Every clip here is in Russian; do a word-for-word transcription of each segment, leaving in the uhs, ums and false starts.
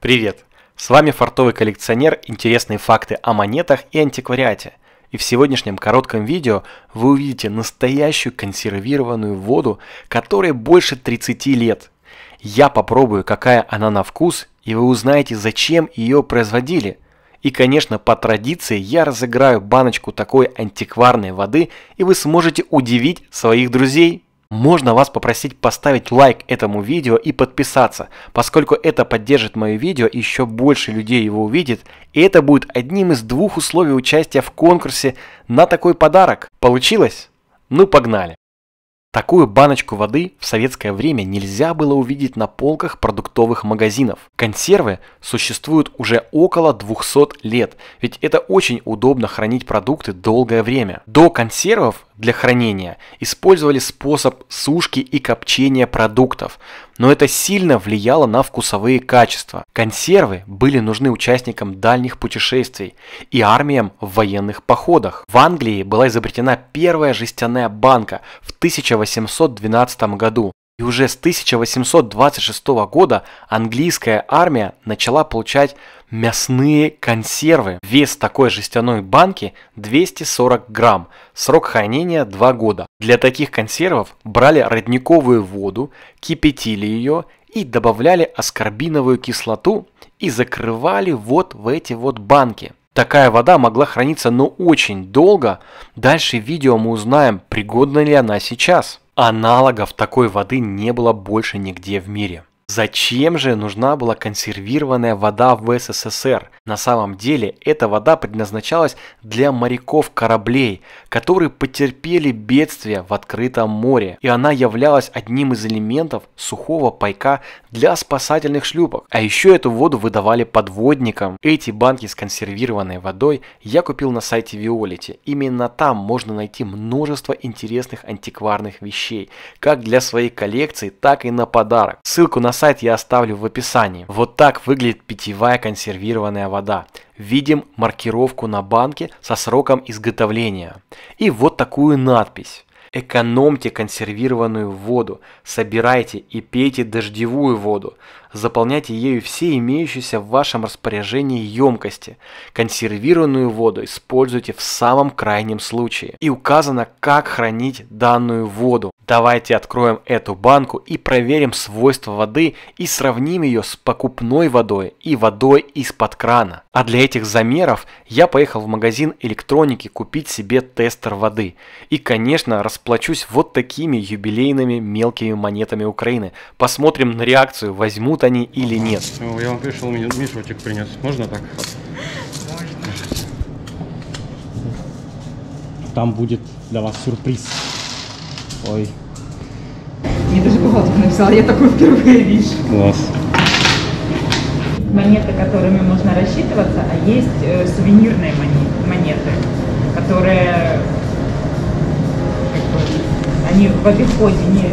Привет! С вами фартовый коллекционер, интересные факты о монетах и антиквариате. И в сегодняшнем коротком видео вы увидите настоящую консервированную воду, которой больше тридцати лет. Я попробую, какая она на вкус, и вы узнаете, зачем ее производили. И, конечно, по традиции я разыграю баночку такой антикварной воды, и вы сможете удивить своих друзей. Можно вас попросить поставить лайк этому видео и подписаться, поскольку это поддержит мое видео, еще больше людей его увидит, и это будет одним из двух условий участия в конкурсе на такой подарок. Получилось? Ну погнали! Такую баночку воды в советское время нельзя было увидеть на полках продуктовых магазинов. Консервы существуют уже около двухсот лет, ведь это очень удобно хранить продукты долгое время. До консервов для хранения использовали способ сушки и копчения продуктов, но это сильно влияло на вкусовые качества. Консервы были нужны участникам дальних путешествий и армиям в военных походах. В Англии была изобретена первая жестяная банка в тысяча восемьсот двенадцатом году. И уже с тысяча восемьсот двадцать шестого года английская армия начала получать мясные консервы. Вес такой жестяной банки двести сорок грамм, срок хранения два года. Для таких консервов брали родниковую воду, кипятили ее и добавляли аскорбиновую кислоту и закрывали вот в эти вот банки. Такая вода могла храниться, но очень долго. Дальше в видео мы узнаем, пригодна ли она сейчас. Аналогов такой воды не было больше нигде в мире. Зачем же нужна была консервированная вода в эс эс эс эр? На самом деле эта вода предназначалась для моряков кораблей, которые потерпели бедствие в открытом море, и она являлась одним из элементов сухого пайка для спасательных шлюпок. А еще эту воду выдавали подводникам. Эти банки с консервированной водой я купил на сайте Виолити. Именно там можно найти множество интересных антикварных вещей, как для своей коллекции, так и на подарок. Ссылку на сайт я оставлю в описании. Вот так выглядит питьевая консервированная вода. Видим маркировку на банке со сроком изготовления. И вот такую надпись. Экономьте консервированную воду, собирайте и пейте дождевую воду, заполняйте ею все имеющиеся в вашем распоряжении емкости, консервированную воду используйте в самом крайнем случае. И указано, как хранить данную воду. Давайте откроем эту банку и проверим свойства воды и сравним ее с покупной водой и водой из-под крана. А для этих замеров я поехал в магазин электроники купить себе тестер воды. И, конечно, расплачусь вот такими юбилейными мелкими монетами Украины. Посмотрим на реакцию, возьмут они или нет. О, я вам пришел, мешочек принес. Можно так? Можно. Там будет для вас сюрприз. Ой. Мне даже бухгалтер написала, я такой впервые вижу. Класс. Монеты, которыми можно рассчитываться, а есть э, сувенирные монеты, которые как бы, они в обиходе, не,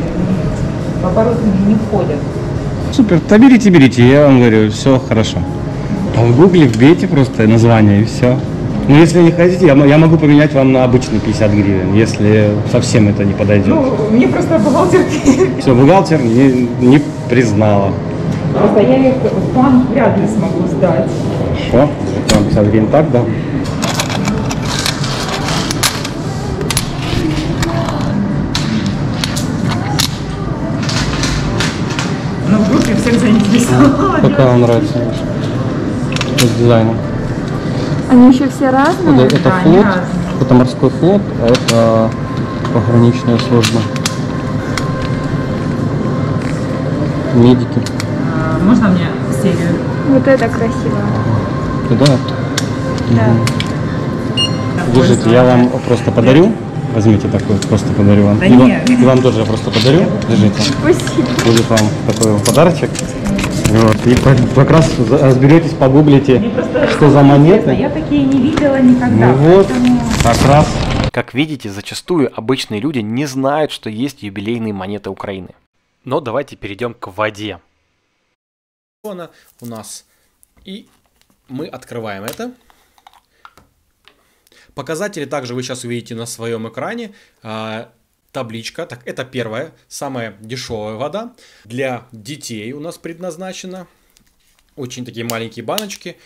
в оборот не входят. Супер, да берите, берите, я вам говорю, все хорошо. А в гугле вбейте просто название и все. Ну, если не хотите, я могу поменять вам на обычные пятьдесят гривен, если совсем это не подойдет. Ну, мне просто бухгалтер... Все, бухгалтер не, не признала. Просто я их в банк вряд ли смогу сдать. Хорошо. Там пятьдесят гривен так, да? Ну, в группе всех заинтересовала. Какая вам нравится? Что с дизайном? Они еще все разные? Это, это да, флот, это морской флот, а это пограничная служба. Медики. А, можно мне серию? Вот это красиво. Туда? Да. Держите, да. Я вам просто подарю. Возьмите такой, просто подарю вам. Да и, нет. Вам и вам тоже я просто подарю. Держите. Спасибо. Будет вам такой подарочек. Вот, и как раз разберетесь, погуглите, что за монеты. Я такие не видела никогда. Ну вот, поэтому... как раз. Как видите, зачастую обычные люди не знают, что есть юбилейные монеты Украины. Но давайте перейдем к воде. Она у нас. И мы открываем это. Показатели также вы сейчас увидите на своем экране. Табличка, так это первая, самая дешевая вода. Для детей у нас предназначена. очень такие маленькие баночки,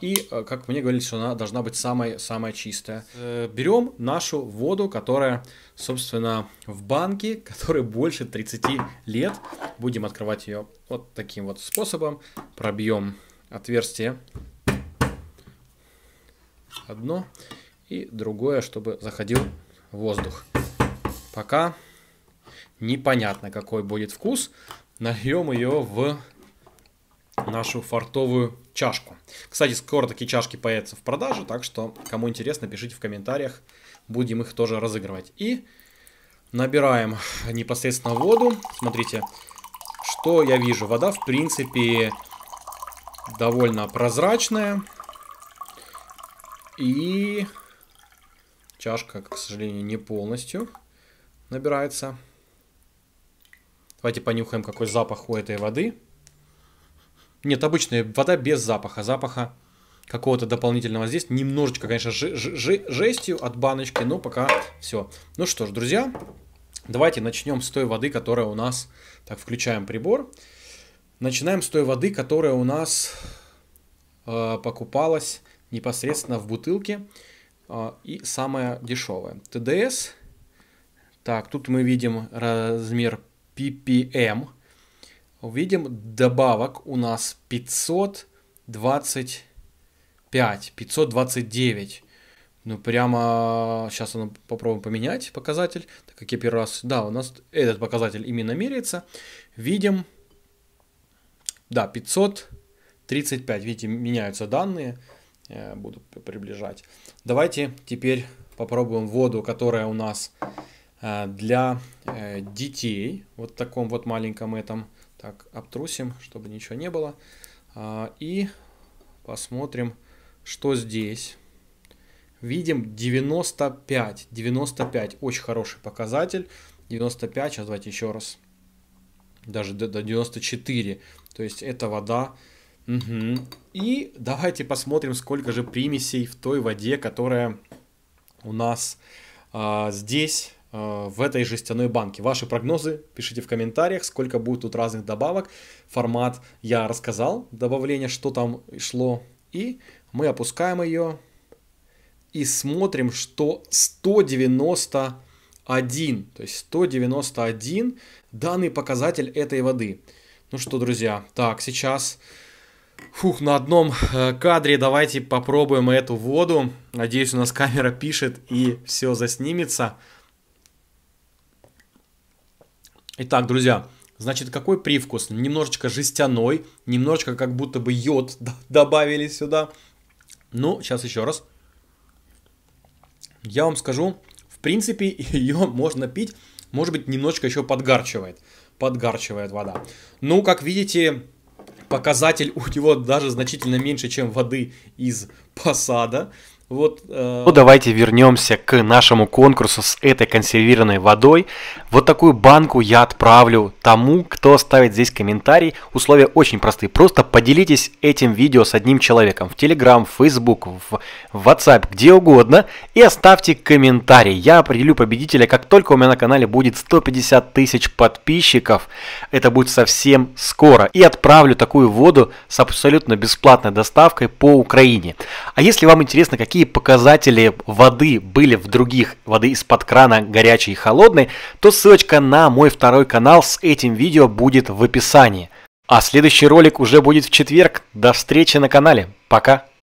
и, как мне говорили, что она должна быть самая-самая чистая. Берем нашу воду, которая, собственно, в банке, которой больше тридцати лет. Будем открывать ее вот таким вот способом. Пробьем отверстие одно и другое, чтобы заходил воздух. Пока непонятно, какой будет вкус. Нальем ее в нашу фартовую чашку. Кстати, скоро такие чашки появятся в продаже, так что, кому интересно, пишите в комментариях, будем их тоже разыгрывать. И набираем непосредственно воду. Смотрите, что я вижу. Вода, в принципе, довольно прозрачная. И чашка, к сожалению, не полностью набирается. Давайте понюхаем, какой запах у этой воды. Нет, обычная вода без запаха. Запаха какого-то дополнительного здесь. Немножечко, конечно, жестью от баночки, но пока все. Ну что ж, друзья, давайте начнем с той воды, которая у нас... Так, включаем прибор. Начинаем с той воды, которая у нас э, покупалась непосредственно в бутылке. Э, и самая дешевая. тэ дэ эс. Так, тут мы видим размер пи пи эм. Увидим, добавок у нас пятьсот двадцать пять, пятьсот двадцать девять. Ну, прямо сейчас мы попробуем поменять показатель, так как я первый раз... Да, у нас этот показатель именно меряется. Видим, да, пятьсот тридцать пять. Видите, меняются данные. Я буду приближать. Давайте теперь попробуем воду, которая у нас для детей. Вот в таком вот маленьком этом... Так, обтрусим, чтобы ничего не было. И посмотрим, что здесь. Видим девяносто пять. девяносто пять. Очень хороший показатель. девяносто пять. Сейчас давайте еще раз. Даже до девяноста четырёх. То есть это вода. Угу. И давайте посмотрим, сколько же примесей в той воде, которая у нас а, здесь... в этой жестяной банке. Ваши прогнозы пишите в комментариях, сколько будет тут разных добавок. Формат я рассказал, добавление, что там шло. И мы опускаем ее и смотрим, что сто девяносто один, то есть сто девяносто один данный показатель этой воды. Ну что, друзья, так, сейчас... Фух, на одном кадре давайте попробуем эту воду. Надеюсь, у нас камера пишет и все заснимется. Итак, друзья, значит, какой привкус? Немножечко жестяной, немножечко как будто бы йод добавили сюда. Ну, сейчас еще раз. Я вам скажу, в принципе, ее можно пить. Может быть, немножечко еще подгарчивает. Подгарчивает вода. Ну, как видите, показатель у него даже значительно меньше, чем воды из посада. Вот, э... Ну, давайте вернемся к нашему конкурсу с этой консервированной водой. Вот такую банку я отправлю тому, кто оставит здесь комментарий. Условия очень простые. Просто поделитесь этим видео с одним человеком в Telegram, в Facebook, в WhatsApp, где угодно. И оставьте комментарий. Я определю победителя, как только у меня на канале будет сто пятьдесят тысяч подписчиков. Это будет совсем скоро. И отправлю такую воду с абсолютно бесплатной доставкой по Украине. А если вам интересно, какие показатели воды были в других, воды из-под крана, горячей и холодной, то ссылочка на мой второй канал с этим видео будет в описании. А следующий ролик уже будет в четверг. До встречи на канале. Пока!